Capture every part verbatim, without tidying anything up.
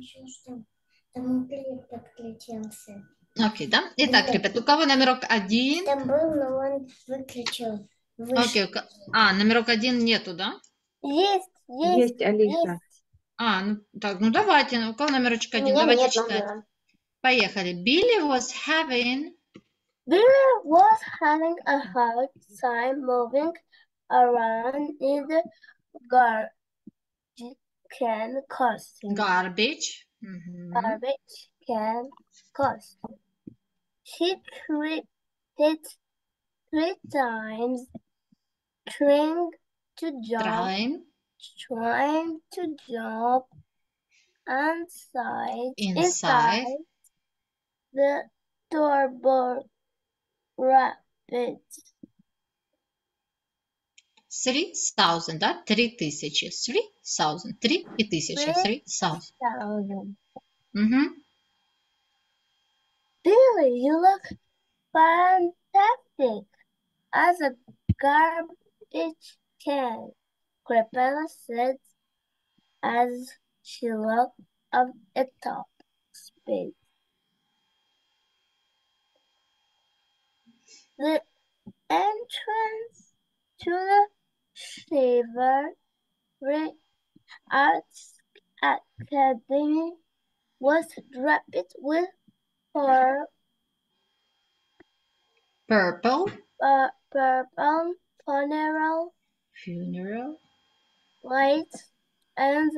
еще что там клип подключился. Окей, okay, да? Итак, да. Ребят, у кого номерок один? Там был, но он выключил. Окей, okay. А, номерок один нету, да? Есть, есть, есть, Алиса. Есть. А, ну, так, ну давайте, у кого номерочек один, давайте нет, читать. Номера. Поехали. Billy was having... Billy was having a hard time moving around in the gar... can costume. Garbage. Mm-hmm. Garbage can cost. She tripped three times trying to jump, trying, trying to jump inside, inside the turbo rapid. Three thousand, да? Три тысячи. Three thousand. Три и тысяча. Three thousand. Угу. Billy, you look fantastic as a garbage can, Crippella said as she looked up at top speed. The entrance to the Shivari Arts Academy was draped with Pur purple, uh, purple funeral, funeral lights, and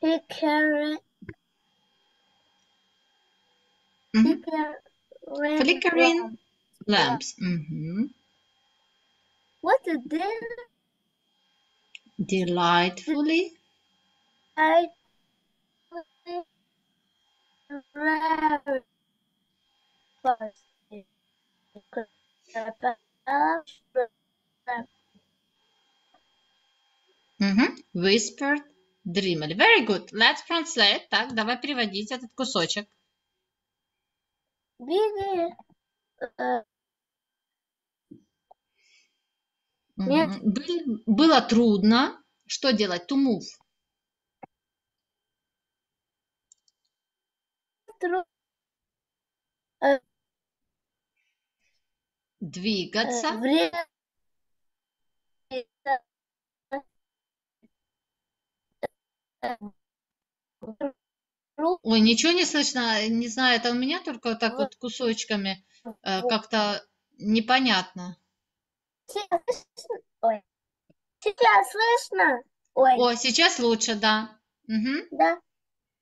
he carried mm -hmm. flickering lamps. Yeah. Mm -hmm. What a deal! Delightfully. I Mm-hmm. Whispered, dreamed. Very good. Let's translate. Так, давай переводить этот кусочек. Billy, uh, mm-hmm. Был, было трудно. Что делать? To move. Двигаться. Ой, ничего не слышно. Не знаю, это у меня только вот так вот кусочками э, как-то непонятно. Ой. Сейчас слышно? Ой. О, сейчас лучше, да. Угу. Да.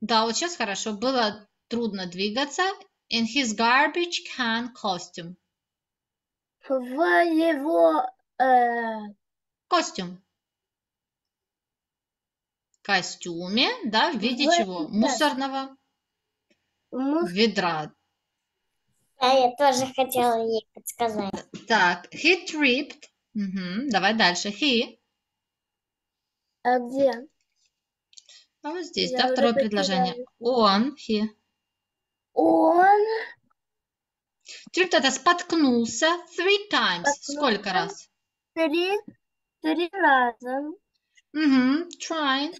Да, вот сейчас хорошо. Было трудно двигаться. In his garbage can costume. В его... Э... Костюм. Костюме, да, в виде в... чего? Мусорного Мус... ведра. Да, я тоже хотела ей подсказать. Так, he tripped. Угу, давай дальше. He. А где? А вот здесь, я да, второе предложение. Теряю. Он, he. Он... Tripped это споткнулся. Three times. Споткнулся. Сколько раз? Три. Три раза. Угу. Trying.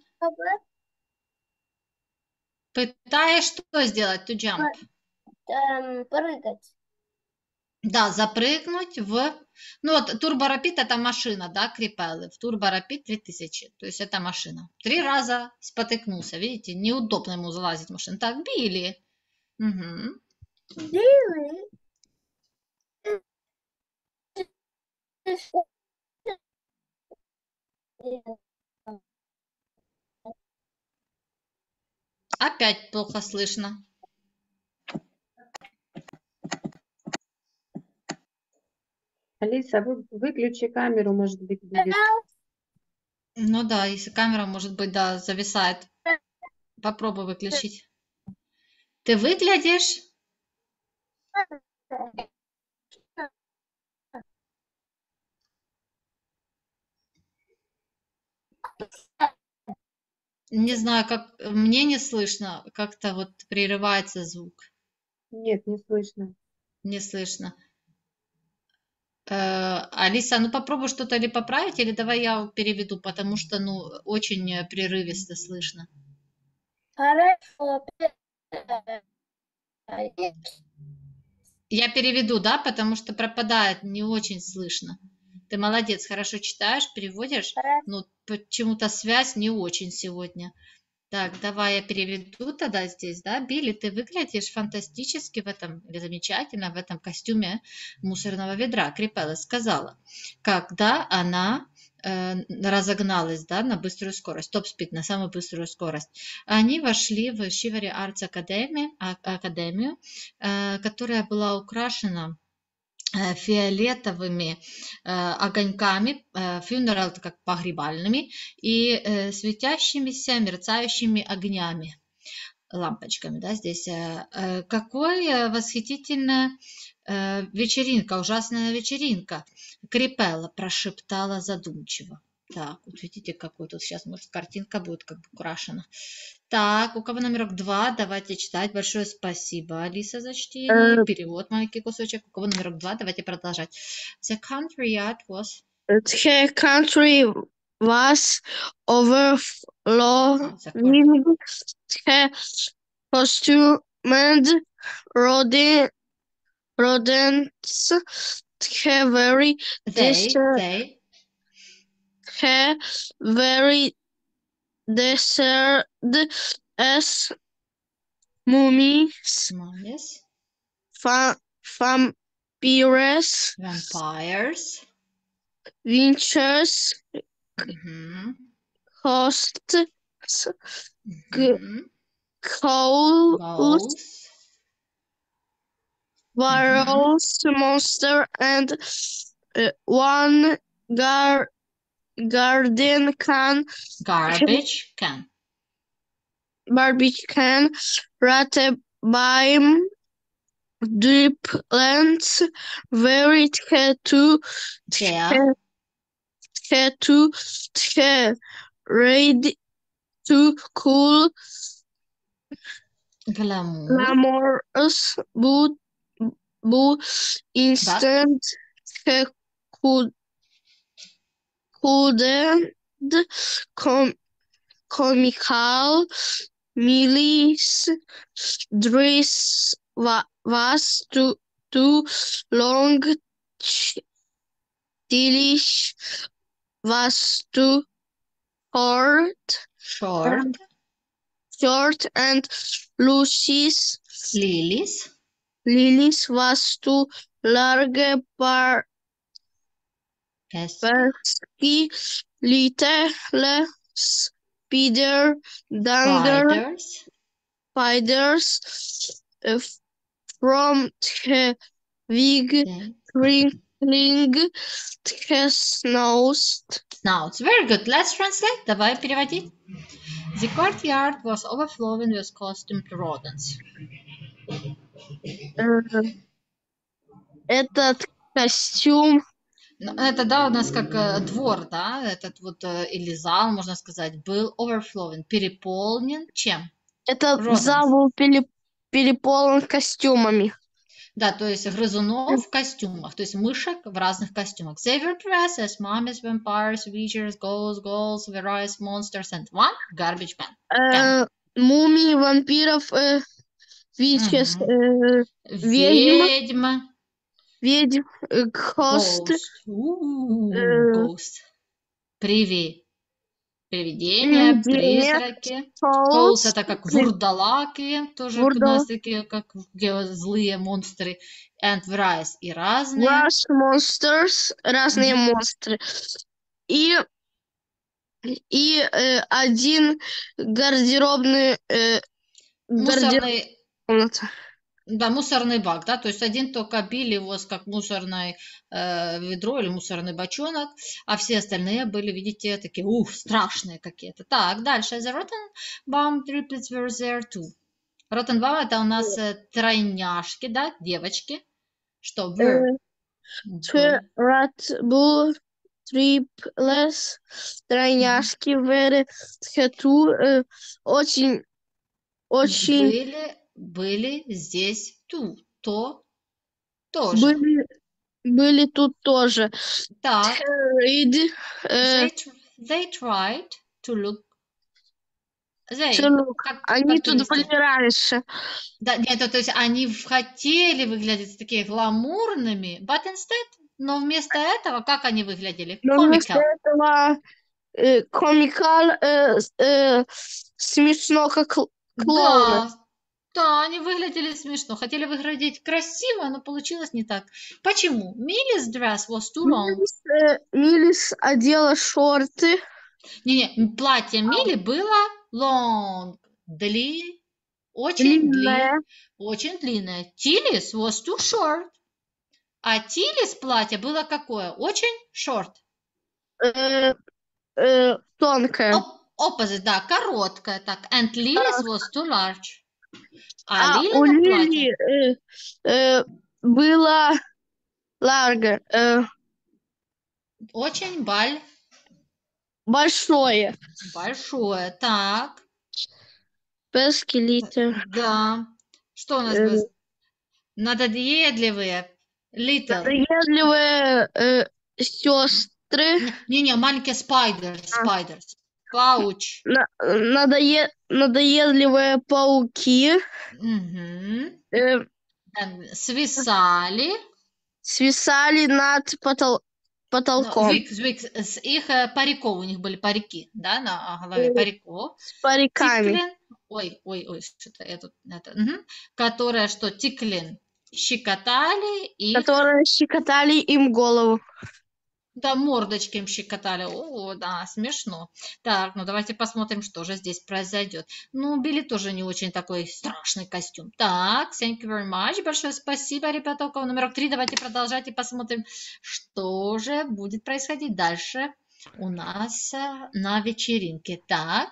Пытаясь что сделать? To jump. Там, прыгать. Да, запрыгнуть в... Ну вот, турборапид это машина, да, Крипеллы. В турборапид три тысячи. То есть это машина. Три раза спотыкнулся. Видите, неудобно ему залазить в машину. Так, Билли. Угу. Billy опять плохо слышно. Алиса, вы, выключи камеру, может быть, будет. Ну да, если камера, может быть, да, зависает. Попробуй выключить. Ты выглядишь? Не знаю, как мне не слышно, как-то вот прерывается звук. Нет, не слышно. Не слышно. Э, Алиса, ну попробуй что-то или поправить, или давай я переведу, потому что ну очень прерывисто слышно. Хорошо. Я переведу, да, потому что пропадает, не очень слышно. Ты молодец, хорошо читаешь, переводишь. Ну, почему-то связь не очень сегодня. Так, давай я переведу тогда здесь, да, Билли, ты выглядишь фантастически в этом, замечательно в этом костюме мусорного ведра, Крипелла сказала, когда она э, разогналась, да, на быструю скорость, топ-спид, на самую быструю скорость. Они вошли в Shivari Arts Academy, академию, э, которая была украшена фиолетовыми э, огоньками, э, funeral, это как погребальными, и э, светящимися, мерцающими огнями, лампочками, да, здесь. Э, э, какой восхитительная э, вечеринка, ужасная вечеринка, Крипелла прошептала задумчиво. Так, вот видите, какой тут сейчас, может, картинка будет как бы украшена. Так, у кого номерок два, давайте читать. Большое спасибо, Алиса, за чтение. Перевод, маленький кусочек. У кого номерок два, давайте продолжать. The country yard was... The country was overflowing costumed rodents very distant. Her very desert as mummies, mummies. Fa vampires, vampires, witches, mm-hmm. hosts, mm-hmm. cows, varrows, mm-hmm. monster, and uh, one gar. Garden can, garbage can, garbage can, ratabim, deep lands, very tattoo, tattoo, ready to cool, glamorous, boo, boo, instant, could. Couldn't com comical Millie's dress wa was too too long, Dillish was too short, short, short, and Lucy's Lily's Lily's was too large, bar. Pesky, little, spider, dander, spiders, uh, from the wig, crinkling, the snows. Now it's very good. Let's translate. Давай переводи. The courtyard was overflowing with costumed rodents. Uh, этот костюм. Это, да, у нас как двор, да, этот вот, или зал, можно сказать, был overflowing, переполнен чем? Это Rodents. Зал был пере, переполнен костюмами. Да, то есть грызунов в костюмах, то есть мышек в разных костюмах. They were dressed as mummies, vampires, witches, ghosts, ghouls, various monsters, and one garbage man. Мумии, вампиров, witches, ведьма. Ведьм, хост, гост, приви, привидения, призраки, холст, это как вурдалаки, тоже Вурдал. У нас такие, как злые монстры, and various, и разные. Rush monsters, разные mm-hmm. монстры, и, и э, один гардеробный, э, гардеробный... Мусорный... Да, мусорный бак, да, то есть один только Билли воз как мусорное э, ведро или мусорный бочонок, а все остальные были, видите, такие, ух, страшные какие-то. Так, дальше. The Rotenbaum triplets were there too. Rotenbaum это у нас э, тройняшки, да, девочки. Что? Were. Two Rotenbaum triplets, тройняшки, were too, очень, очень... Были... Были здесь ту, то, тоже. Были, были тут тоже. Так. They, they tried to look Зай, Сынок, как, они как тут выбираются. Да, нет, то есть они хотели выглядеть такими гламурными, but instead, но вместо этого, как они выглядели? Но Comical. Вместо этого э, комикал э, э, смешно, как клоуны. Да. Да, они выглядели смешно. Хотели выглядеть красиво, но получилось не так. Почему? Millie's dress was too long. Millie's одела шорты. Не-не, платье Millie было long. Дли, очень длинное. Дли, очень длинное. Tillie's was too short. А Tillie's платье было какое? Очень short. Э, э, тонкое. Оп- opposite, да, короткое. Так. And Tillie's was too large. А, а у Лили э, э, было large, э, очень баль... большое. Большое, так. Пескилитер. Да. Что у нас э, было? Надоедливые. Little. Надоедливые э, сестры. Не-не, маленькие спайдер, спайдерс. Пауч. Надоед... Надоедливые пауки. Угу. Э... Свисали. Свисали над потол... потолком. No, Викс, Викс. С их париков, у них были парики, да, на голове париков. С париками. Тиклин... Ой, ой, ой, что-то это... это... Угу. Которые, что, тиклин, щекотали и... Которые щекотали им голову. Да, мордочки им щекотали. О, да, смешно. Так, ну давайте посмотрим, что же здесь произойдет. Ну, Билли тоже не очень такой страшный костюм. Так, thank you very much. Большое спасибо, ребята. Около номера три. Давайте продолжать и посмотрим, что же будет происходить дальше у нас на вечеринке. Так,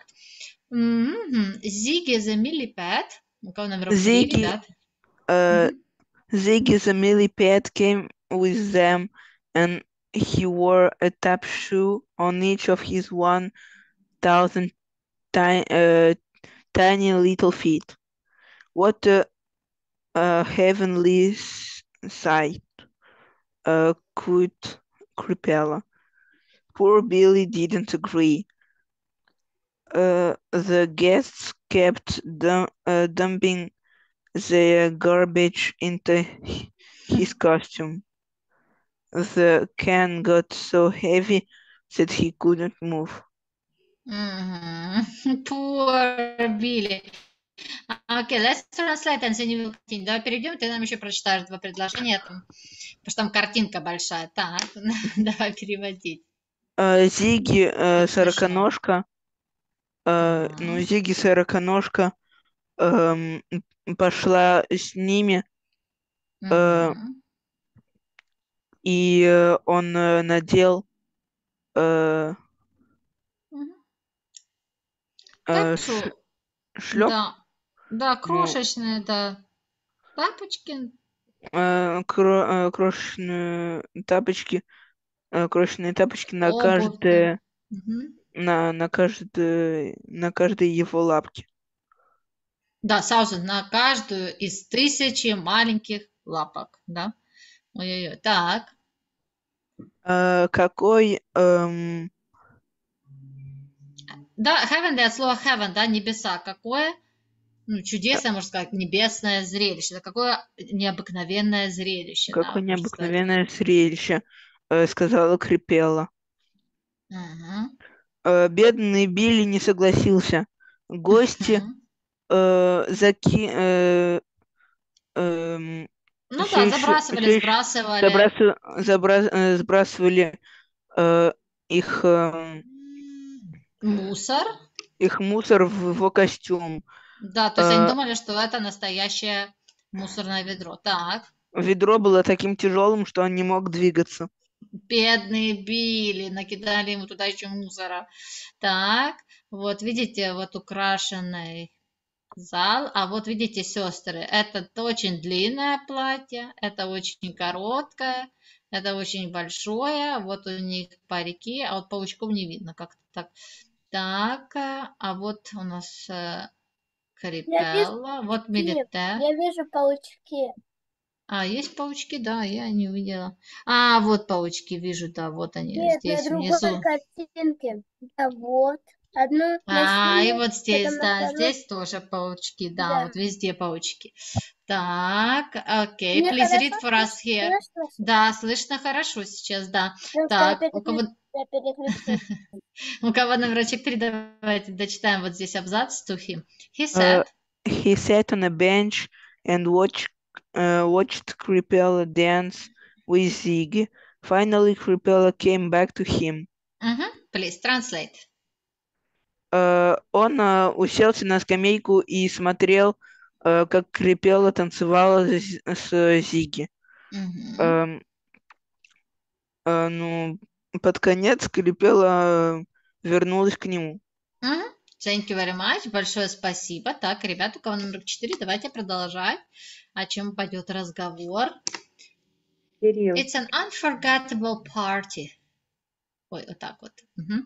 Ziggy the Milliped. Около номера три, ребят. Uh, Ziggy the Milliped came with them and he wore a tap shoe on each of his one thousand tiny, uh, tiny little feet. What a, a heavenly sight uh, could Krippella. Poor Billy didn't agree. Uh, the guests kept dump, uh, dumping their garbage into his costume. The can got so heavy that he couldn't move. Mm-hmm. Poor Billy. Okay, let's translate and then we'll continue. Давай перейдем, ты нам еще прочитаешь два предложения, потому что там картинка большая. Так, давай переводить. Uh, Зигги uh, сороконожка. Uh, uh-huh. Ну, Зигги сороконожка um, пошла с ними. Uh, uh-huh. И э, он э, надел э, э, ш, шлеп. Да, да, крошечные, ну, да, тапочки. Э, кро, э, крошечные тапочки. Э, крошечные тапочки на О, каждое угу. на, на каждое на каждой его лапке. Да, Саузен, на каждую из тысячи маленьких лапок, да. Ой-ой-ой, так. Uh, какой... Um... Да, heaven, да, от слова heaven, да, небеса. Какое, ну, чудесное, uh, можно сказать, небесное зрелище. Да, какое необыкновенное зрелище. Какое да, необыкновенное зрелище, uh, сказала Krippella. Uh-huh. Uh, бедный Билли не согласился. Гости uh-huh. uh, заки... Uh, um... Ну все да, еще, забрасывали, еще сбрасывали. Забрасывали, забра... сбрасывали э, их... Э, мусор. Их мусор в его костюм. Да, то есть а, они думали, что это настоящее мусорное ведро. Так. Ведро было таким тяжелым, что он не мог двигаться. Бедные Билли, накидали ему туда еще мусора. Так, вот видите, вот украшенный... зал, а вот видите, сестры, это очень длинное платье, это очень короткое, это очень большое, вот у них парики, а вот паучков не видно как-то так. Так, а вот у нас Krippella, вот Милите. Я вижу паучки. А, есть паучки, да, я не увидела. А, вот паучки вижу, да, вот они. Нет, здесь на другой внизу. Картинке. Да, вот. Одну а, и вот здесь, да, вторую. Здесь тоже паучки, да, да, вот везде паучки. Так, окей, okay. Please read for us here. Слышно? Да, слышно хорошо сейчас, да. Ну, так, у кого... у кого номерочек три, давайте дочитаем вот здесь абзац to him. He sat. Uh, he sat on a bench and watched, uh, watched Krippella dance with Ziggy. Finally, Krippella came back to him. Uh-huh. Please translate. Uh, он uh, уселся на скамейку и смотрел, uh, как Krippella танцевала с, с Зигги. Mm-hmm. uh, uh, ну, под конец Krippella вернулась к нему. Mm-hmm. Thank you very much. Большое спасибо. Так, ребята, у кого номер четыре, давайте продолжать. О чем пойдет разговор? Кирилл. It's an unforgettable party. Ой, вот так вот. Mm-hmm.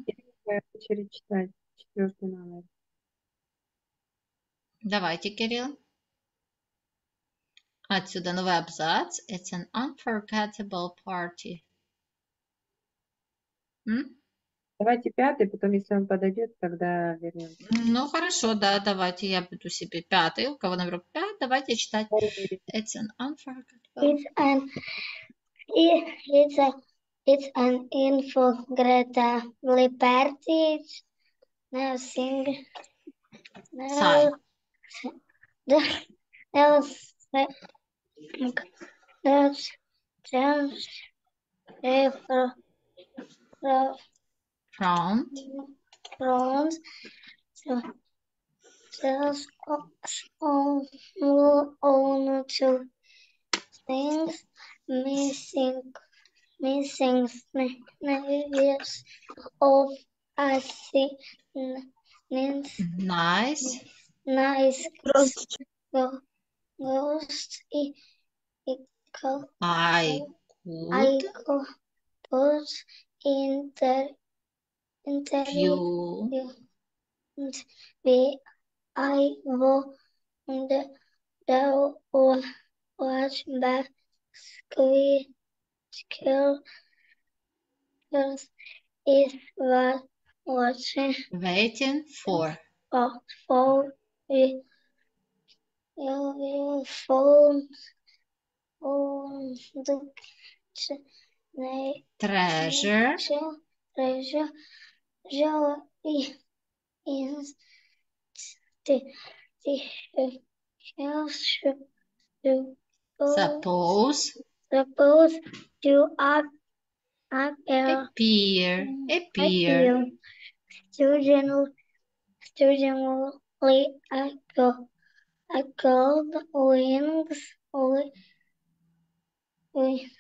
Я хочу читать. Четвертый номер. Давайте, Кирилл. Отсюда новый абзац. It's an unforgettable party. М? Давайте пятый, потом, если он подойдет, тогда вернемся. Ну, хорошо, да, давайте я буду себе пятый. У кого номер пять, давайте читать. It's an unforgettable... It's an... It's a... It's an unforgettable party. Now sing. Now, now, now, dance. Front. Front. So, just on, on two things missing, missing years of us. Nice, nice, nice, ghost, ghost. I could put in the interview. We, I would do watch back squeeze kill. It was watching, waiting for, oh, for you will phone on the treasure, treasure, joy is the the house. Suppose, suppose you are appear, appear, appear. Student, student, I go, I go, wings, wings, wings.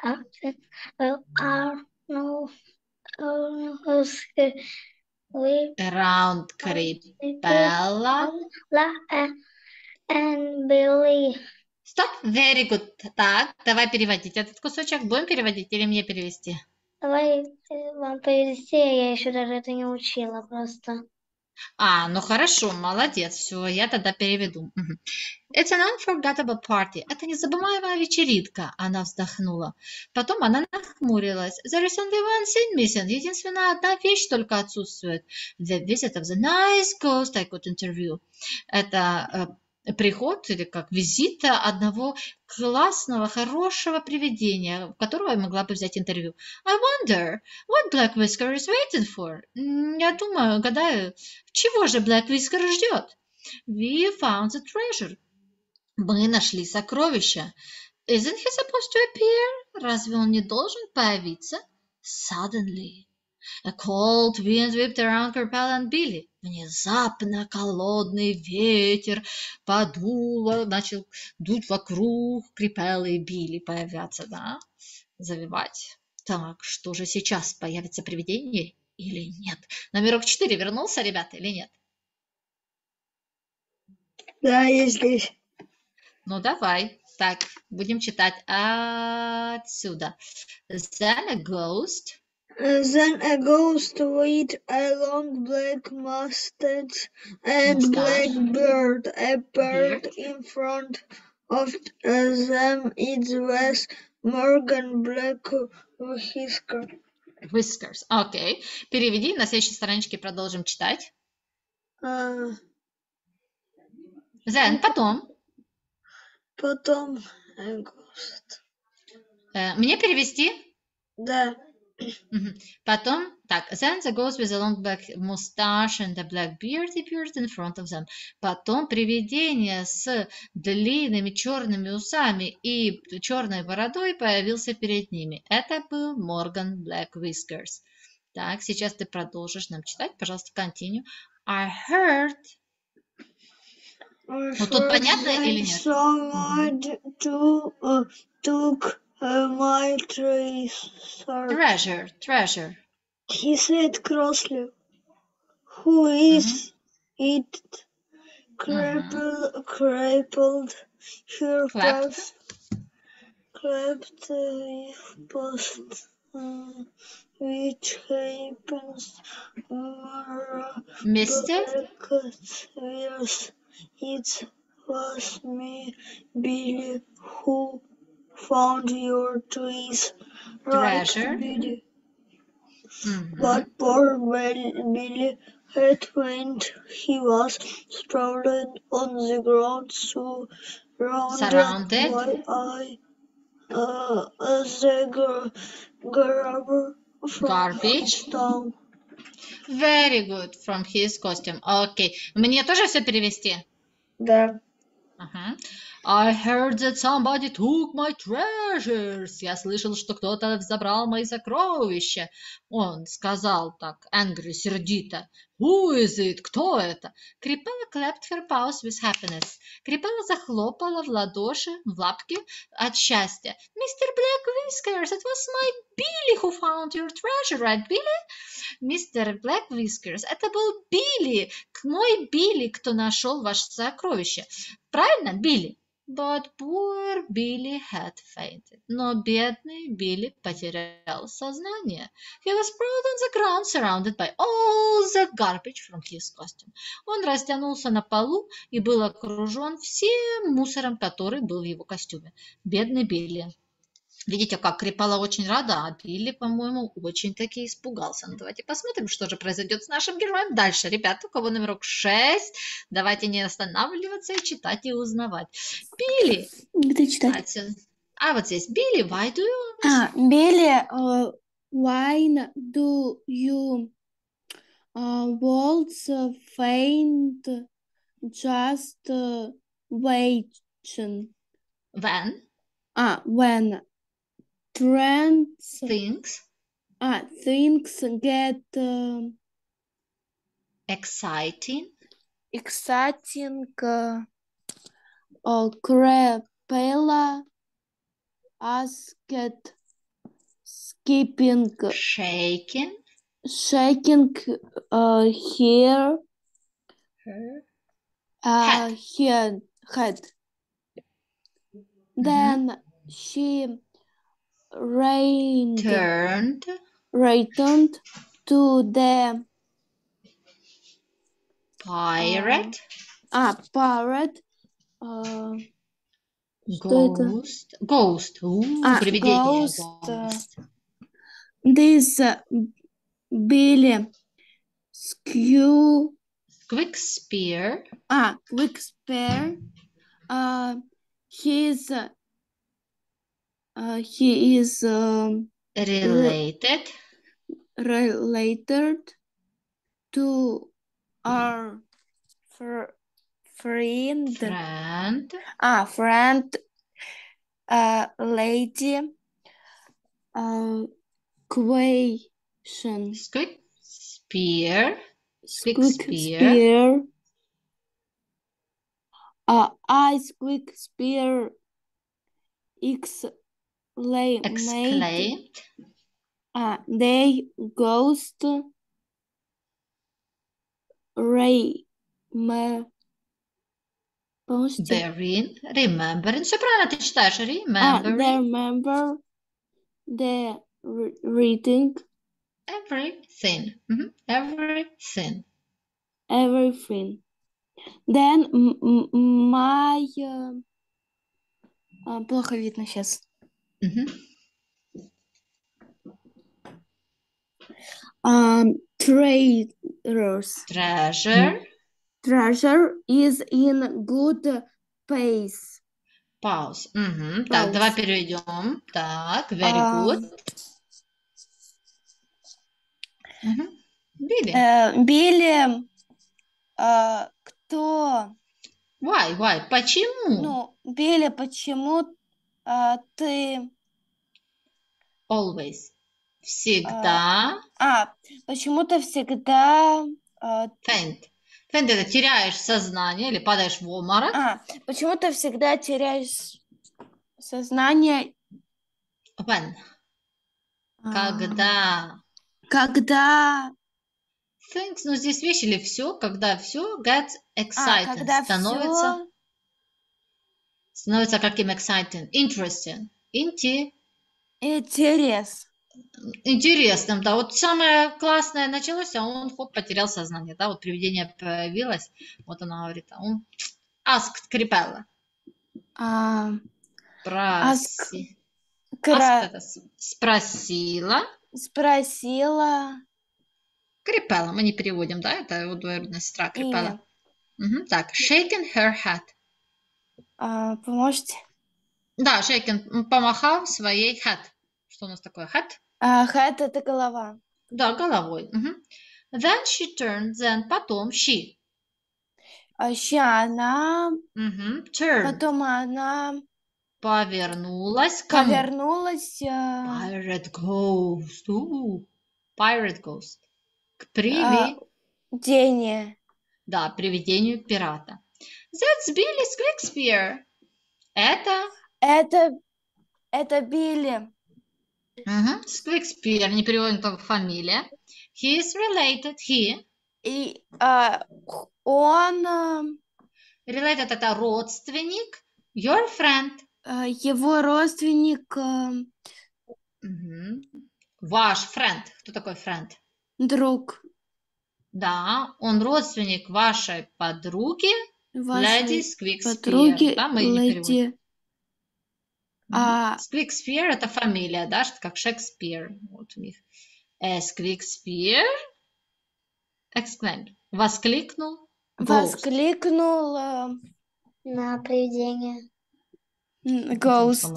After, are no, no, we around Krippella and Billy. Стоп, very good. Так, давай переводить этот кусочек. Будем переводить или мне перевести? Давай вам перевести, я еще даже это не учила просто. А, ну хорошо, молодец, все, я тогда переведу. It's an unforgettable party. Это незабываемая вечеринка, она вздохнула. Потом она нахмурилась. There is only one thing missing. Единственная одна вещь только отсутствует. The visit of the nice ghost I could interview. Это... приход или как визита одного классного, хорошего привидения, у которого я могла бы взять интервью. I wonder what Blackwhisker is waiting for. Я думаю, гадаю, чего же Blackwhisker ждет? We found the treasure. Мы нашли сокровища. Isn't he supposed to appear? Разве он не должен появиться? Suddenly. A cold wind whipped around Krippella and Billy. Внезапно холодный ветер подул, начал дуть вокруг Krippella и Билли появятся, да, завивать. Так, что же сейчас, появится привидение или нет? Номерок четыре вернулся, ребята, или нет? Да, я здесь. Ну, давай. Так, будем читать отсюда. Then a ghost... Then a ghost with a long black mustache and black beard appeared in front of them. It was Morgan Blackwhiskers. Whiskers. Окей. Переведи. На следующей страничке продолжим читать. Uh, Then, потом. Потом. Uh, мне перевести? Да. Mm-hmm. Потом. Так. Then the ghost with a long black mustache and a black beard appeared in front of them. Потом привидение с длинными черными усами и черной бородой появился перед ними. Это был Morgan Blackwhiskers. Так, сейчас ты продолжишь нам читать. Пожалуйста, continue. I heard... I ну, тут понятно или нет? Someone to, uh, took uh, my treasure. Treasure. He said crossly, who is mm-hmm. it? Crippled, mm-hmm. crippled, her clapped, clapped post, um, which happens more because it was me, Billy, who found your trees. Treasure. Right, Billy. Mm-hmm. But poor Billy had when he was sprawled on the ground, so surrounded by I, uh, the gar garbage. From Very good. From his costume. Okay. Мне тоже все перевести? Да. Ага. I heard that somebody took my treasures. Я слышал, что кто-то забрал мои сокровища. Он сказал так, angry, сердито. Who is it? Кто это? Krippella clapped her paws with happiness. Krippella захлопала в ладоши, в лапки от счастья. Мистер Blackwhiskers, it was my Billy who found your treasure, right, Billy? Мистер Blackwhiskers, это был Билли, мой Билли, кто нашел ваше сокровище. Правильно, Билли? But poor Billy had fainted. Но бедный Билли потерял сознание. He was sprawled on the ground, surrounded by all the garbage from his costume. Он растянулся на полу и был окружен всем мусором, который был в его костюме. Бедный Билли. Видите, как Krippella очень рада, а Билли, по-моему, очень-таки испугался. Ну, давайте посмотрим, что же произойдет с нашим героем дальше. Ребята, у кого номерок шесть, давайте не останавливаться и читать и узнавать. Билли. Где читать? А, вот здесь. Билли, why do you... А, Билли, uh, why do you uh, waltz faint just uh, waiting? When? А, when... Trends, things. Ah, things get uh, exciting. Exciting. Uh, oh, Krippella asked, skipping, shaking, shaking. Uh, here. Her. Uh, head. Here, head. Mm-hmm. Then she. Rained, turned, returned to the pirate. Uh, ah, pirate. Uh, ghost. Ghost. Ooh, ah, ghost. Ghost. Uh, this uh, Billy Skew. Squickspear. Ah, Squickspear. Uh, his. Uh, Uh, he is um, related re related to our fr friend friend ah friend uh, lady uh, question Squickspear Squickspear uh, I Squickspear X Lay, exclaimed. Made, uh, they ghost Ray me, Bearing, remembering. Все правильно ты читаешь. Remembering. Uh, remember the reading. Everything. Mm-hmm. Everything. Everything. Then my... Uh, uh, плохо видно сейчас. Mm-hmm. um, treasures. Treasure. Treasure is in good pace. Pause. Mm-hmm. Pause. Так, давай переведем. Так, very uh, good. Mm-hmm. Billy. Uh, Billy. Uh, кто? Why, why? Почему? Ну, Билли, почему uh, ты... Always. Всегда. Uh, а, почему ты всегда... Uh, Faint. Faint — это теряешь сознание или падаешь в обморок. А, почему ты всегда теряешь сознание... When? Uh, когда... Когда... Things, ну здесь вещь или все, когда все gets exciting, а, когда становится, все... становится каким exciting, interesting, Inti... Интерес. Интересным, да, вот самое классное началось, а он хоп, потерял сознание, да, вот привидение появилось, вот она говорит, а он asked Krippella. А... Проси... Ask... Ask... Ask... Спросила. Спросила. Крипелла, мы не переводим, да? Это его двоюродная сестра Крипелла. Угу, так, shaking her head. А, поможете? Да, shaking, помахал своей head. Что у нас такое head? А, head – это голова. Да, головой. Угу. Then she turned, then потом she. А she, она... Угу, turned. Потом она... Повернулась к кому? Повернулась... А... Pirate ghost. Ooh. Pirate ghost. К привидению. Да, привидению пирата. That's Billy Squickspear. Это... Это... Это Билли. Угу. Squickspear, не переводим только фамилия. He is related, he... И uh, он... Uh... Related — это родственник. Your friend. Uh, его родственник... Uh... Угу. Ваш friend. Кто такой friend? Друг. Да, он родственник вашей подруги, леди Squickspear. Да, мы не переводим. А... Squickspear — это фамилия, да, как Шекспир. Вот у них. Squickspear exclaimed. Воскликнул. Ghost. Воскликнул э... на привидение. Ghost.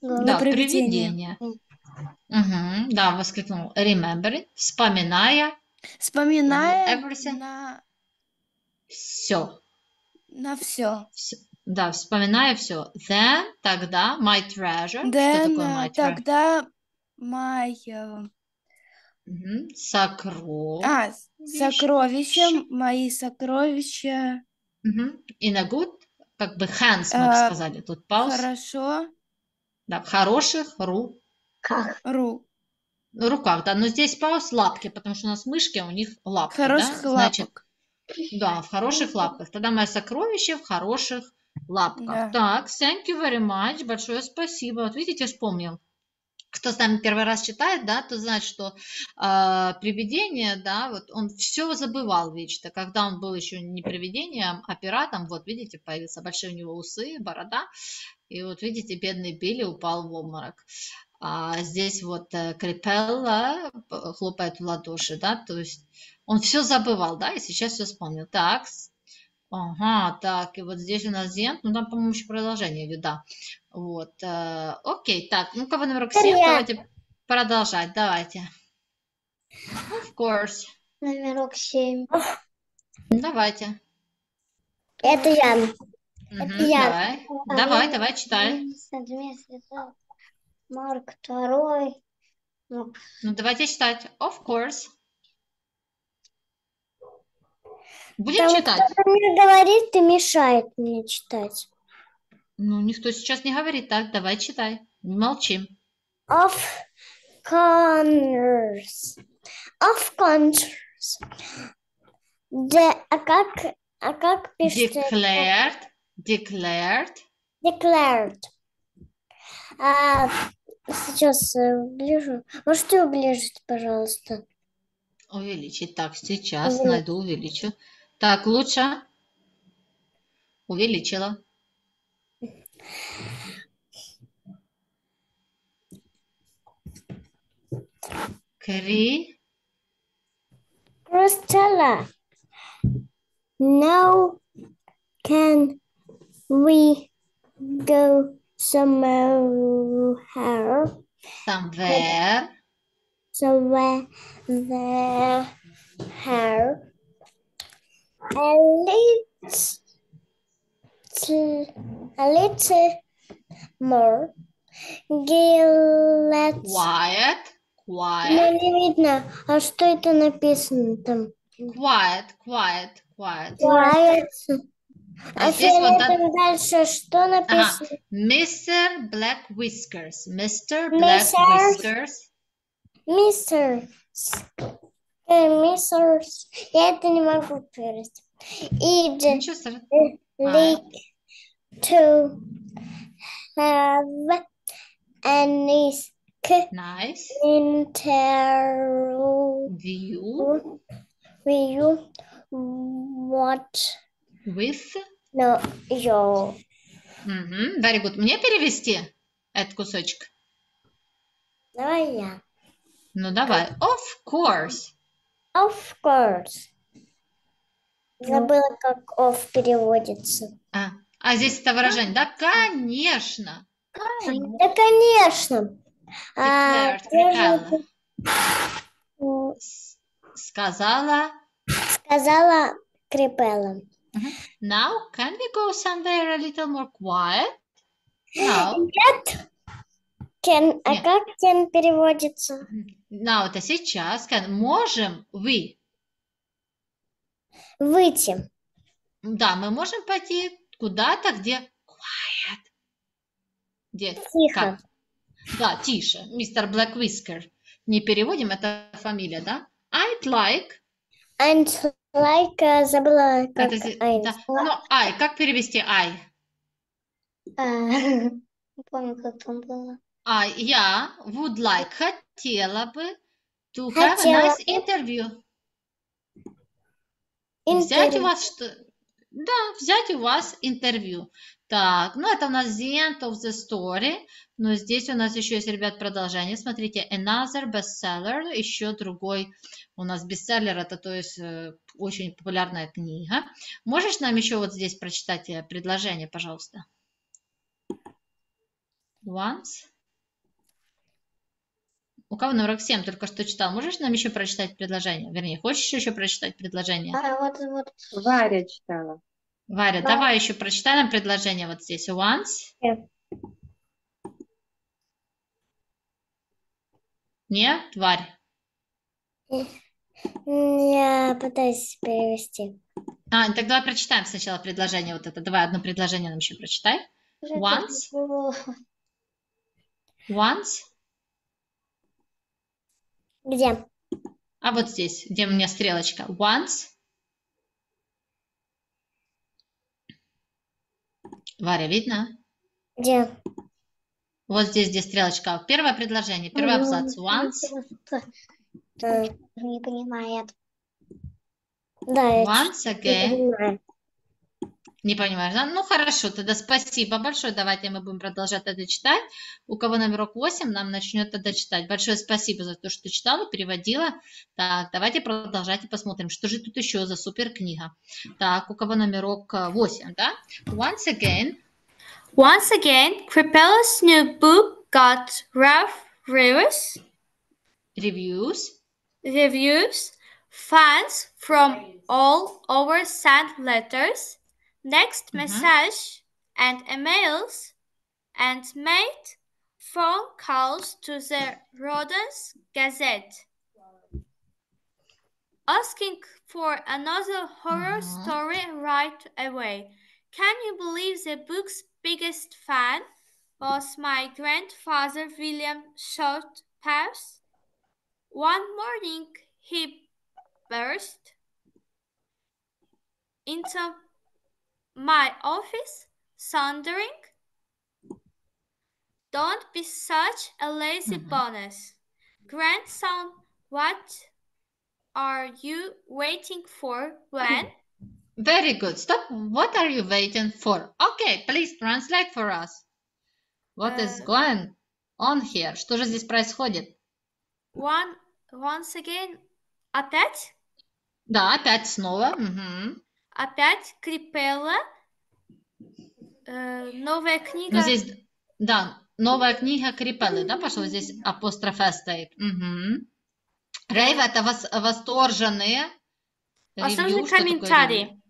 Да, привидение. Угу, да, воскликнул. Remembering, вспоминая. Вспоминая на... Все. На все. все. Да, вспоминая все. Then, тогда, my treasure. Then, что такое my тогда, my... Угу. Сокровище. А, сокровища, мои сокровища. Угу. In a good, как бы hands, мы uh, сказали. Тут пауза. Хорошо. Да, в хороших рук. Ру. Руках, да, но здесь пауз, лапки, потому что у нас мышки, а у них лапки, хороших да? Значит, да, в хороших лапках. Тогда мое сокровище в хороших лапках. Да. Так, thank you very much, большое спасибо. Вот видите, вспомнил. Кто с нами первый раз читает, да, то знает, что э, привидение, да, вот он все забывал вечно. Когда он был еще не привидением, а пиратом, вот видите, появился большие у него усы, борода, и вот видите, бедный Билли упал в обморок. А здесь вот Крипелла хлопает в ладоши, да, то есть он все забывал, да, и сейчас все вспомнил. Так, ага, так, и вот здесь у нас Зент, ну там, по-моему, еще продолжение идет, да. Вот, э, окей, так, ну кого номер семь, Привет. Давайте продолжать, давайте. Of course. Номер семь. Давайте. Это я. Угу, Это я. Давай, давай, давай, читай. Марк второй. Ну, давайте читать. Of course. Будем Там читать. Кто мне говорит и мешает мне читать. Ну, никто сейчас не говорит. Так, давай читай. Не молчим. Of course. Of course. De, а как, а как пишется? Declared. Declared. Declared. А, сейчас увеличу. Можете увеличить, пожалуйста? Увеличить. Так, сейчас увеличить. Найду, увеличу. Так, лучше? Увеличила. Кри. Cristela. Now can we go somewhere? Somewhere. Somewhere there. Her. A little, a little more. Gillette. Quiet. Quiet. Но не видно. А что это написано там? Quiet, quiet, quiet. Quiet. А, а здесь вот там дальше что написано? Ага. Мистер Blackwhiskers. Мистер Blackwhiskers. Мистер. Мистер. Я это не могу перевести. И to have a nice nice interview view what with no your mm-hmm. Very good. Мне перевести этот кусочек? Давай я. Ну давай. Of course. Of course. Забыла, как of переводится. А, а здесь это выражение, да? Конечно. Да, конечно. А, Крикала. Сказала. Сказала Крипелла. Now can we go somewhere a little more quiet? Now. Нет. Can, а как can переводится? Now это сейчас. Can. Можем we? Выйти. Да, мы можем пойти куда-то, где quiet. Где? Тихо. Как? Да, тише. Мистер Blackwhisker. Не переводим, это фамилия, да? I'd like. I'd like, забыла, как это, I'd да. like. Но I, как перевести I? Uh, не помню, как там было. I, я would like, хотела бы to have хотела a nice interview. Интервью. Взять у вас что? Да, взять у вас интервью. Так, ну это у нас the end of the story. Но здесь у нас еще есть, ребят, продолжение. Смотрите, another bestseller, еще другой у нас бестселлер, это то есть очень популярная книга. Можешь нам еще вот здесь прочитать предложение, пожалуйста? Once. У кого номер семь только что читал? Можешь нам еще прочитать предложение? Вернее, хочешь еще прочитать предложение? А, вот, вот. Варя читала. Варя, Варя, давай еще прочитай нам предложение вот здесь. Once. Нет. Нет, Варя? Я пытаюсь перевести. А, так давай прочитаем сначала предложение вот это. Давай одно предложение нам еще прочитай. Once. Once. Где? А вот здесь, где у меня стрелочка. Once. Варя, видно? Где? Вот здесь, где стрелочка. Первое предложение, первый абзац. Once. Не понимает. Да, once again. Не понимаешь, да? Ну, хорошо, тогда спасибо большое. Давайте мы будем продолжать это читать. У кого номерок восемь, нам начнет это читать. Большое спасибо за то, что читала, переводила. Так, давайте продолжать и посмотрим, что же тут еще за супер книга. Так, у кого номерок восемь, да? Once again. Once again, Crippella's new book got rough reviews. Reviews. Reviews. Fans from all over sent letters. Next message uh-huh. and emails and made phone calls to the Rodent's Gazette, asking for another horror uh-huh. story right away. Can you believe the book's biggest fan was my grandfather William Shortpaws? One morning he burst into my office, thundering, "Don't be such a lazy mm-hmm. bonus. Grandson, what are you waiting for when?" Very good. Stop. What are you waiting for? Okay, please translate for us. What uh, is going on here? Что же здесь происходит? One, once again. Опять? Да, опять снова. Угу. Опять Крипелла. Э, новая книга. Ну, здесь, да, новая книга Крипеллы, да, пошла здесь апостроф С стоит. Угу. Рейв это вос, восторженные. Восторженные ревью, комментарии.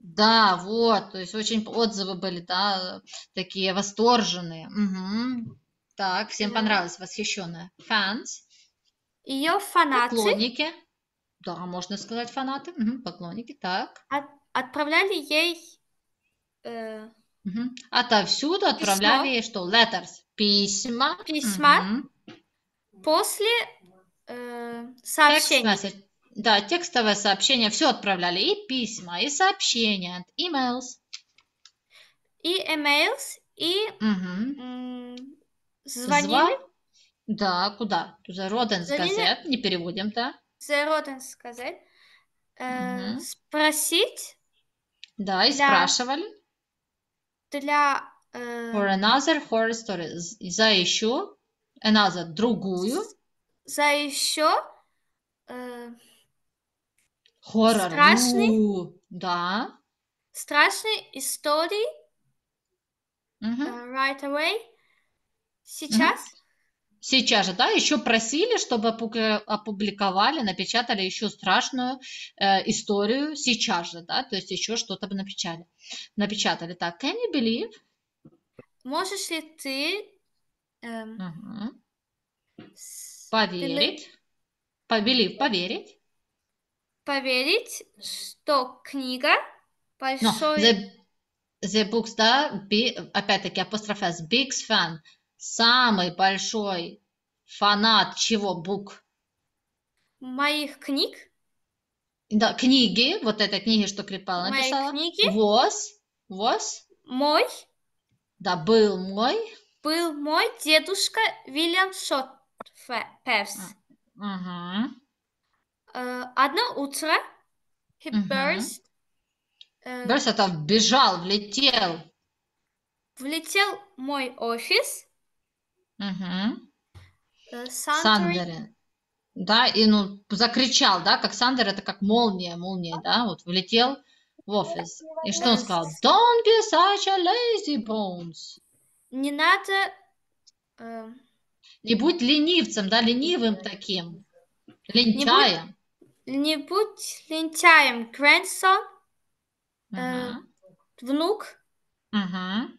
Да, вот, то есть очень отзывы были, да, такие восторженные. Угу. Так, всем да. понравилось, восхищенная. Фанс. Ее фанаты. Поклонники. Да, можно сказать фанаты. Угу. Поклонники, так. От, отправляли ей... Э, угу. Отовсюду письмо. Отправляли ей что? Letters. Письма. Письма. Угу. После э, сообщений. Текст, да, текстовое сообщение. Все отправляли. И письма, и сообщения. И emails. И emails, и... Угу. Звонили? Зва... Да, куда? The Rodent's Gazette, не переводим, да? The Rodent's Gazette. Э, угу. Спросить? Да, и для... спрашивали. Для... Э... For another horror story. За еще. Another, другую. За еще. Э... Хоррор. Страшный. Ну, да. Страшные истории. Угу. Uh, right away. Сейчас? Сейчас же, да, еще просили, чтобы опубликовали, напечатали еще страшную э, историю сейчас же, да, то есть еще что-то бы напечатали. Напечатали, так, can you believe? Можешь ли ты эм, угу. поверить, believe, поверить? Поверить, что книга большой... No, the, the books, да, опять-таки апостроф S, big fan. Самый большой фанат чего бук? Моих книг. Да, книги. Вот этой книги, что Крипелла написала. Мои книги. Воз. Воз. Мой. Да, был мой. Был мой дедушка William Shortpaws. Ага. Одно утро. He burst. Burst uh-huh. это бежал, влетел. Влетел мой офис. Угу. Сандерин. Да, и ну закричал, да, как Сандер, это как молния, молния, да, вот влетел в офис. И что он сказал? Don't be such a lazy bones. Не надо... Э... Не будь ленивцем, да, ленивым таким, лентяем. Не будь, не будь лентяем, grandson, угу. э, внук. Угу.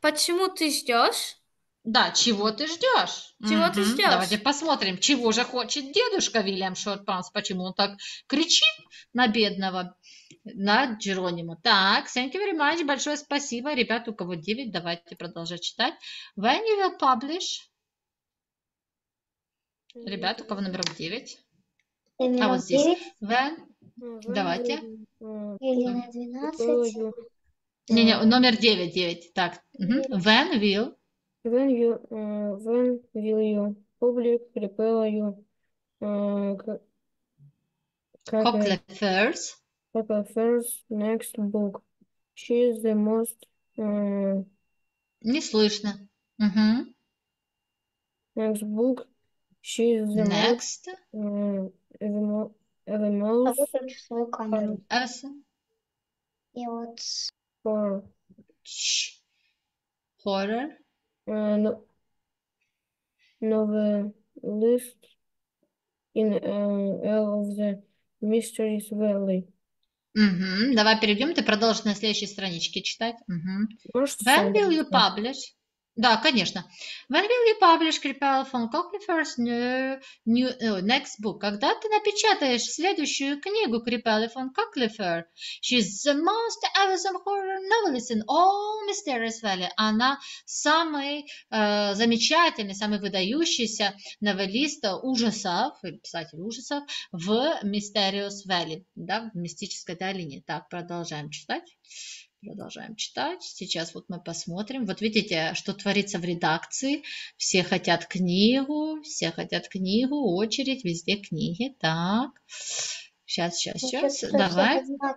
Почему ты ждешь? Да, чего ты ждешь? Чего угу. ты ждешь? Давайте посмотрим, чего же хочет дедушка William Shortpaws, почему он так кричит на бедного, на Джеронимо. Так, thank you very much, большое спасибо. Ребята, у кого девять, давайте продолжать читать. When you will publish? Ребята, у кого номер девять? А вот здесь. When? Давайте. Или на двенадцать. Не, не, номер девять, девять. Так, mm-hmm. when will? When you, uh, when will you publish Crippella you? Uh, Kocklifer's. Kocklifer's next book. She is the most. Uh, Не слышно. Mm-hmm. Next book. She is the next. Most, uh, the, mo the most. А вот Horror. Horror. Uh, no, novelist in uh, of the Mysterious Valley. Угу. Давай перейдем, ты продолжишь на следующей страничке читать. Угу. When will you publish? Да, конечно. When will you publish Crippella von Kocklifer's new, new, oh, next book? Когда ты напечатаешь следующую книгу Crippella von Kocklifer? She's the most awesome horror novelist in all Mysterious Valley. Она самый э, замечательный, самый выдающийся новелист ужасов, писатель ужасов в Mysterious Valley, да, в мистической долине. Так, продолжаем читать. Продолжаем читать. Сейчас вот мы посмотрим. Вот видите, что творится в редакции. Все хотят книгу, все хотят книгу, очередь, везде книги. Так. Сейчас, сейчас, сейчас. сейчас Давай. Угу.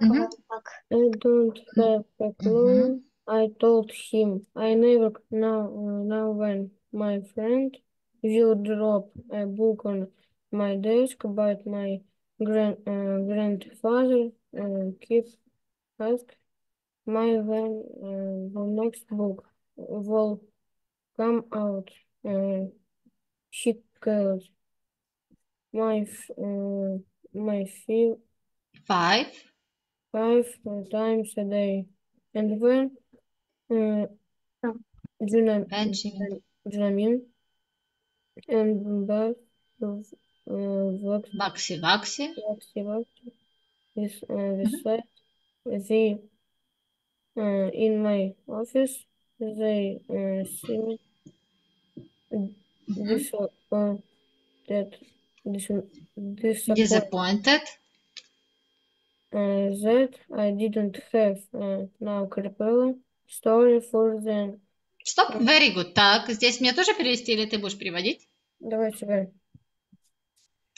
I don't have a clue. I told him. I never know, know when my friend You drop a book on my desk, but my grand, uh, grandfather uh, keeps asking my when uh, the next book will come out. Uh, she called my uh, my five five five times a day, and when uh, Benjamin. Benjamin and Buff, uh, Buxy-Waxy is uh, beside the uh, in my office. They uh, seem disappointed. Disappointed. disappointed. Uh, that I didn't have uh, now Krippella story for them. Stop. Very good. Так, здесь мне тоже перевести или ты будешь переводить? Давай, давай.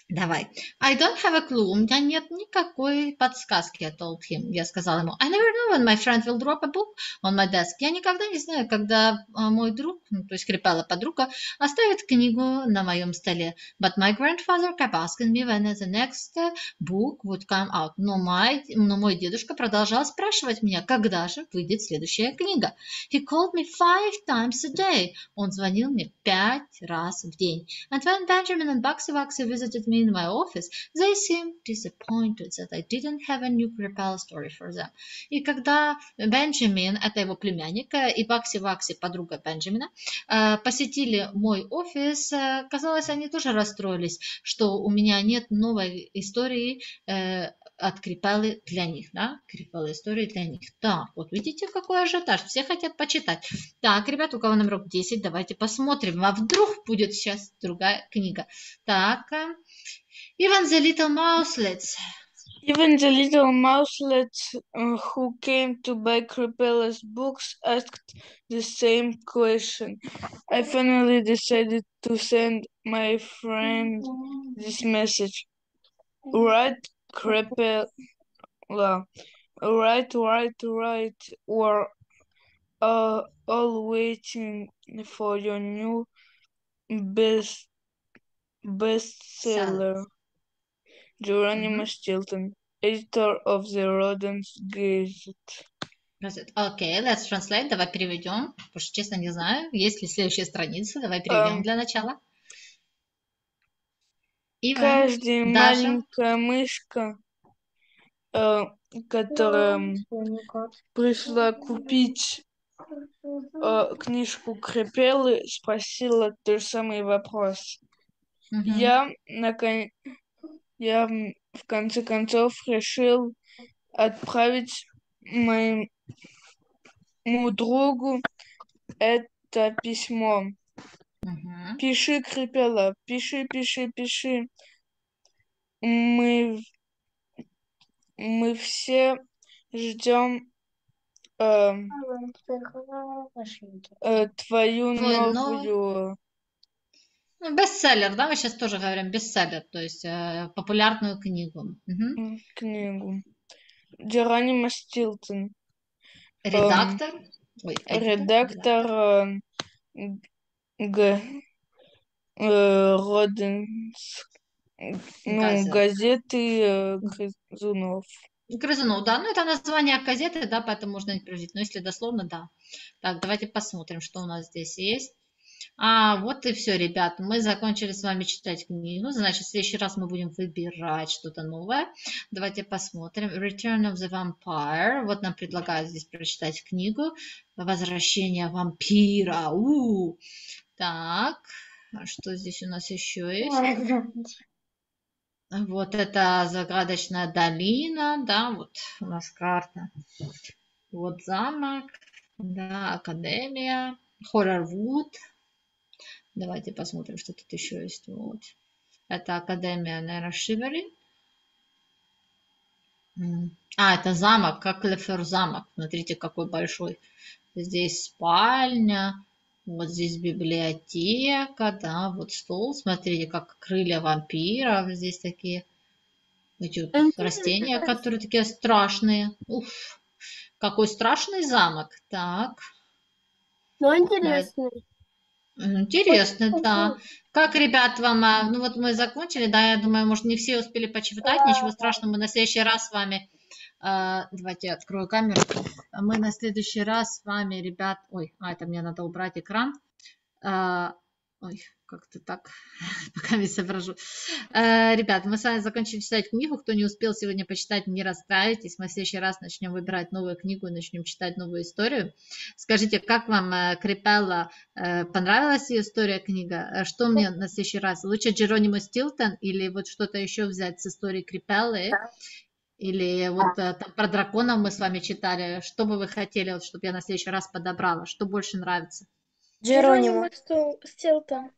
Давай. I don't have a clue. У меня нет никакой подсказки, I told him. Я сказала ему. I never know when my friend will drop a book on my desk. Я никогда не знаю, когда мой друг, ну, то есть Krippella подруга, оставит книгу на моем столе. But my grandfather kept asking me when the next book would come out. Но мой, но мой дедушка продолжал спрашивать меня, когда же выйдет следующая книга. He called me five times a day. Он звонил мне пять раз в день. And when Benjamin and Buxy-Waxy visited me in my office, they seemed disappointed that I didn't have a new Krippella story for them. И когда Бенджамин, это его племянник, и Бакси-Вакси, подруга Бенджамина, посетили мой офис, казалось, они тоже расстроились, что у меня нет новой истории от Крипеллы для них, да, Крипеллы истории для них. Так, вот видите, какой ажиотаж, все хотят почитать. Так, ребят, у кого номерок десять, давайте посмотрим, а вдруг будет сейчас другая книга. Так, even the little mouselets. Even the little mouselets uh, who came to buy Krippella's books asked the same question. I finally decided to send my friend this message. Right, Krippella. Right, right, right. We're uh, all waiting for your new best bestseller. Geronimo Stilton, editor of the Rodent's Gazette. Окей, okay, let's translate. Давай переведем, потому что, честно, не знаю, есть ли следующая страница. Давай переведем um, для начала. И каждая даже... маленькая мышка, э, которая пришла купить э, книжку Крипеллы, спросила тот самый вопрос. Uh-huh. Я, наконец... Я в конце концов решил отправить моему другу это письмо. Uh-huh. Пиши, Крипелла, пиши, пиши, пиши. Мы, мы все ждем э, э, твою новую... Бестселлер, да, мы сейчас тоже говорим бестселлер, то есть э, популярную книгу. Угу. Книгу. Джеронимо Стилтон. Редактор. Эм, Ой, редактор э, г, э, Роденс, ну, газет. газеты э, Грызунов. Грызунов, да, ну это название газеты, да, поэтому можно не переводить, но если дословно, да. Так, давайте посмотрим, что у нас здесь есть. А вот и все, ребят, мы закончили с вами читать книгу, значит, в следующий раз мы будем выбирать что-то новое. Давайте посмотрим. Return of the Vampire. Вот нам предлагают здесь прочитать книгу. Возвращение вампира. У-у-у. Так, что здесь у нас еще есть? Вот это загадочная долина, да, вот у нас карта. Вот замок, да, академия, Хоррорвуд. Давайте посмотрим, что тут еще есть. Вот. Это Академия, наверное, Шивари. А, это замок, Коклифер замок. Смотрите, какой большой. Здесь спальня, вот здесь библиотека, да, вот стол. Смотрите, как крылья вампиров здесь такие. Эти вот растения, которые такие страшные. Уф, какой страшный замок. Так. Но интересный. Интересно, ой, да. Ой. Как, ребят, вам... Ну вот мы закончили, да, я думаю, может, не все успели почитать, ничего страшного, мы на следующий раз с вами... А, давайте я открою камеру. Мы на следующий раз с вами, ребят... Ой, а это мне надо убрать экран. А, ой, как-то так, пока не соображу. А, ребят, мы с вами закончили читать книгу. Кто не успел сегодня почитать, не расстраивайтесь. Мы в следующий раз начнем выбирать новую книгу и начнем читать новую историю. Скажите, как вам э, Крипелла? Э, понравилась ее история, книга? Что мне на следующий раз? Лучше Джеронимо Стилтон или вот что-то еще взять с истории Крипеллы? Или вот э, там, про драконов мы с вами читали. Что бы вы хотели, вот, чтобы я на следующий раз подобрала? Что больше нравится? Джеронимо Стилтон.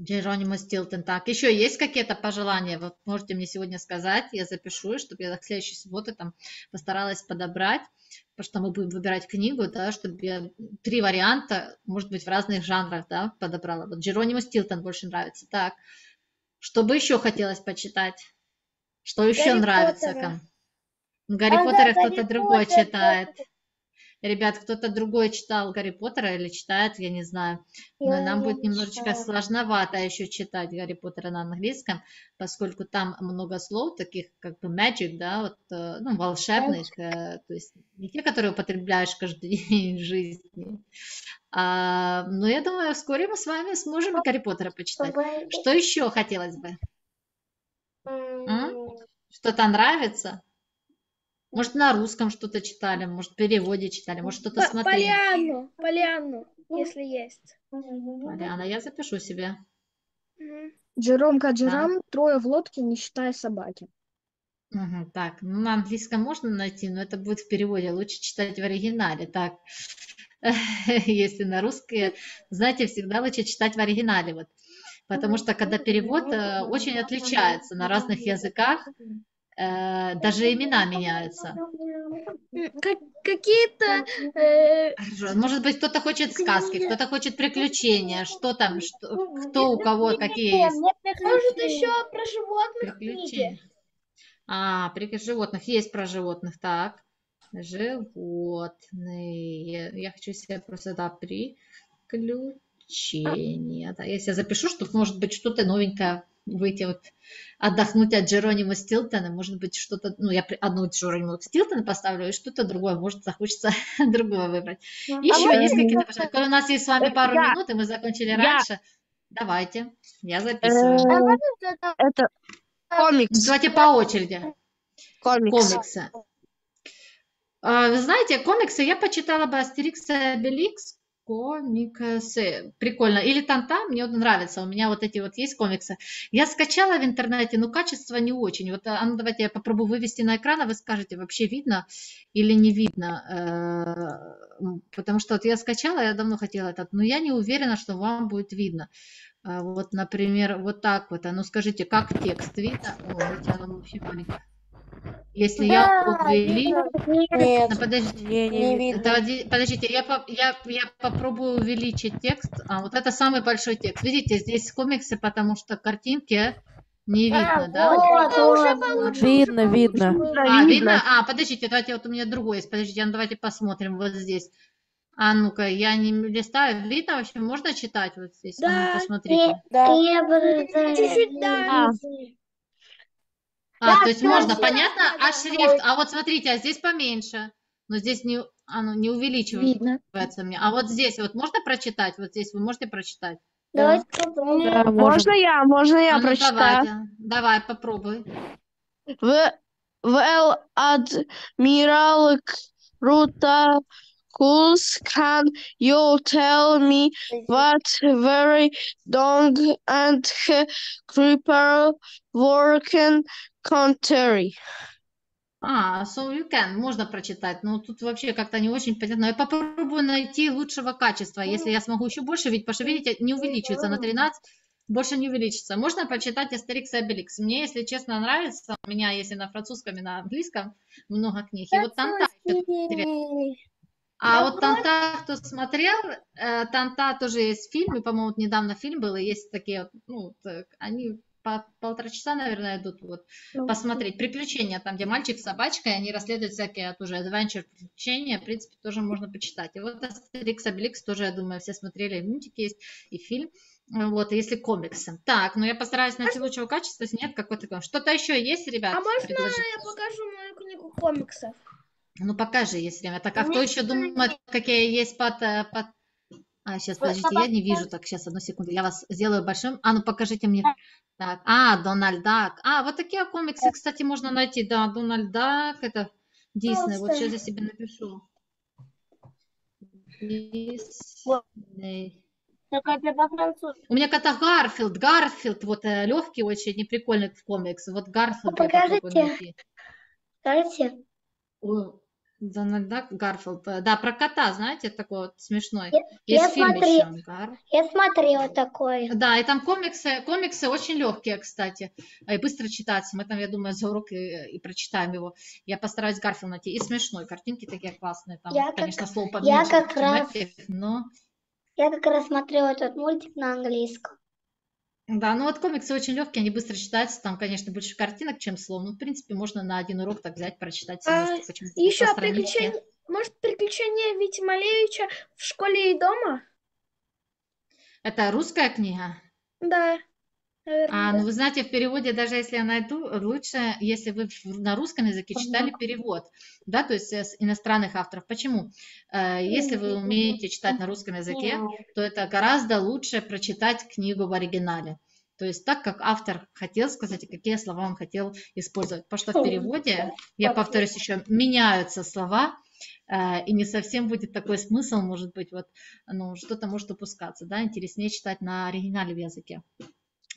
Джеронимо Стилтон. Так, еще есть какие-то пожелания? Вы можете мне сегодня сказать, я запишу, чтобы я до следующей субботы там постаралась подобрать, потому что мы будем выбирать книгу, да, чтобы я три варианта, может быть, в разных жанрах, да, подобрала. Вот Джеронимо Стилтон больше нравится. Так, что бы еще хотелось почитать? Что еще Гарри нравится? Поттера. Гарри а, Поттера да, кто-то другой Поттер. читает. Ребят, кто-то другой читал Гарри Поттера или читает, я не знаю. Но я нам будет немножечко читала. сложновато еще читать Гарри Поттера на английском, поскольку там много слов, таких как бы magic, да, вот, ну, волшебных, magic. То есть не те, которые употребляешь каждый день в жизни. А, но я думаю, вскоре мы с вами сможем Гарри Поттера почитать. Что еще хотелось бы? Что-то нравится? Может, на русском что-то читали, может, в переводе читали, может, что-то смотрели. Полианну, Полианну, если есть. Полианна, я запишу себе. Джеромка, Джером, да. Трое в лодке, не считая собаки. Угу, так, ну, на английском можно найти, но это будет в переводе, лучше читать в оригинале, так. Если на русском, знаете, всегда лучше читать в оригинале, вот. Потому что, когда перевод очень отличается на разных языках, даже имена меняются. Как, какие-то... Э... Может быть, кто-то хочет сказки, кто-то хочет приключения, что там, что, кто у кого, какие есть. Может, еще про животных книги. А, при животных, есть про животных, так. Животные. Я хочу себе просто, да, приключения. Да, если я запишу, что может быть что-то новенькое. Выйти вот отдохнуть от Джеронима Стилтона, может быть, что-то, ну, я одну Джеронима Стилтона поставлю, и что-то другое, может, захочется другое выбрать. Еще а есть какие-то пожелания? У нас есть с вами пару я. минут, и мы закончили я. раньше. Давайте, я записываю. Это комикс. Давайте по очереди. Комикс. Комиксы. Вы знаете, комиксы я почитала бы Астерикса и Обеликс. Комиксы. Прикольно. Или Танта, мне вот нравится. У меня вот эти вот есть комиксы. Я скачала в интернете, но качество не очень. Вот, а ну, давайте я попробую вывести на экран, а вы скажете, вообще видно или не видно. Потому что вот я скачала, я давно хотела этот, но я не уверена, что вам будет видно. Вот, например, вот так вот. А ну скажите, как текст видно? О, Если да, я увеличу... Нет, ну, подождите, не подождите, подождите я, я, я попробую увеличить текст. А, вот это самый большой текст. Видите, здесь комиксы, потому что картинки не видно, а, да? Вот, это уже получше, видно, уже видно. А, видно? А, подождите, давайте, вот у меня другой есть. Подождите, ну, давайте посмотрим вот здесь. А ну-ка, я не листаю. Видно вообще? Можно читать вот здесь? Да, посмотрите. Да. Чуть-чуть дальше. А, да, то есть можно, понятно? Да, а шрифт, да. А вот смотрите, а здесь поменьше, но здесь не, оно не увеличивается. Видно. А вот здесь вот можно прочитать? Вот здесь вы можете прочитать? Давайте попробуем. Да, можно я, можно я ну, прочитаю? Давайте. Давай, попробуй. Well, Admiral Crutakus, can you tell me what very long and creeper working Contrary. А, so you can, можно прочитать, но тут вообще как-то не очень понятно. Я попробую найти лучшего качества, если я смогу еще больше, ведь, потому что, видите, не увеличивается на тринадцать, больше не увеличится. Можно прочитать Астерикс и Обеликс. Мне, если честно, нравится, у меня, если на французском и на английском, много книг. И вот Танта. А вот Танта, кто смотрел, Танта тоже есть в фильме, по-моему, недавно фильм был, и есть такие, ну, они... по полтора часа, наверное, идут вот, посмотреть. Приключения, там, где мальчик с собачкой, они расследуют всякие тоже адвенчур приключения, в принципе, тоже можно почитать. И вот Астерикс, Обеликс тоже, я думаю, все смотрели, мультики есть, и фильм. Вот, если комиксы. Так, ну я постараюсь найти а лучшего качества, если нет, какой-то... Что-то еще есть, ребят? А можно я покажу мою книгу комиксов? Ну, покажи, есть время. Так, а кто еще думает, какие есть под... под... А, сейчас, подождите, я не вижу. Так, сейчас, одну секунду, я вас сделаю большим. А, ну, покажите мне. Так, а, Дональд Дак. А, вот такие комиксы, кстати, можно найти. Да, Дональд Дак, это Дисней. Вот сейчас я себе напишу. Дисней. У меня кота Гарфилд, Гарфилд, вот легкий очень, неприкольный комикс. Вот Гарфилд. Покажите. Покажите. Дональд Дак, Гарфилд. Да, про кота, знаете, такой вот смешной. Я, Есть я, фильм смотри, еще. Гар... я смотрела такой. Да, и там комиксы, комиксы очень легкие, кстати. И быстро читаться. Мы там, я думаю, за урок и, и прочитаем его. Я постараюсь Гарфилд найти. И смешной. Картинки такие классные. Там, я конечно, как... слово подмечено. Я как раз... Но... Я как раз смотрела этот мультик на английском. Да, ну вот комиксы очень легкие, они быстро читаются. Там, конечно, больше картинок, чем слов. Ну, в принципе, можно на один урок так взять, прочитать. А еще приключения. Может, приключения Вити Малевича в школе и дома? Это русская книга? Да. Наверное, а, да. Ну вы знаете, в переводе, даже если я найду, лучше, если вы на русском языке читали перевод, да, то есть с иностранных авторов. Почему? Если вы умеете читать на русском языке, то это гораздо лучше прочитать книгу в оригинале. То есть так, как автор хотел сказать и какие слова он хотел использовать. Потому что в переводе, я повторюсь еще, меняются слова, и не совсем будет такой смысл, может быть, вот, ну, что-то может упускаться, да, интереснее читать на оригинале в языке.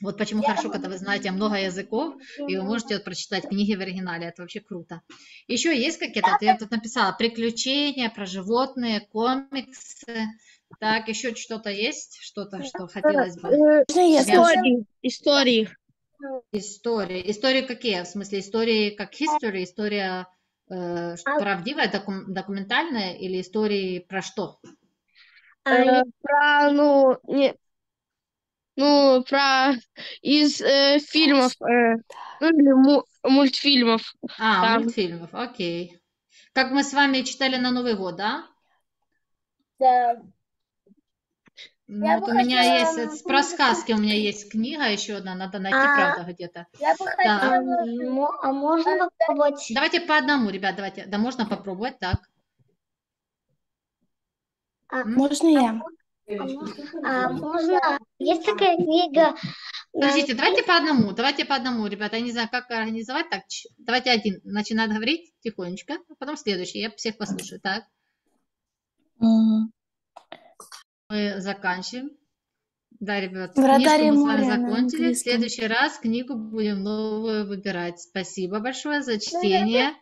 Вот почему я хорошо, когда вы знаете много языков, и вы можете вот, прочитать книги в оригинале. Это вообще круто. Еще есть какие-то, я тут написала, приключения про животные, комиксы. Так, еще что-то есть? Что-то, что хотелось бы? Истории. Истории. Истории. Истории какие? В смысле, истории как history? История э, правдивая, докум документальная? Или истории про что? Э, про, ну, нет. Ну, про из э, фильмов, э, ну, или му мультфильмов. А, там. Мультфильмов, окей. Как мы с вами читали на Новый год, да? Да. Ну, я вот у меня хотела... есть, про сказки у меня есть книга еще одна, надо найти, а, правда, где-то. Я бы хотела... Да. А можно попробовать? Давайте по одному, ребят, давайте. Да, можно попробовать, так. А, можно я? А, можно? Есть такая книга. Подождите, давайте по одному, давайте по одному, ребята. Я не знаю, как организовать. Так, давайте один начинает говорить тихонечко, а потом следующий. Я всех послушаю. Так. Мы заканчиваем. Да, ребята, книжку мы с вами закончили. В следующий раз книгу будем новую выбирать. Спасибо большое за чтение.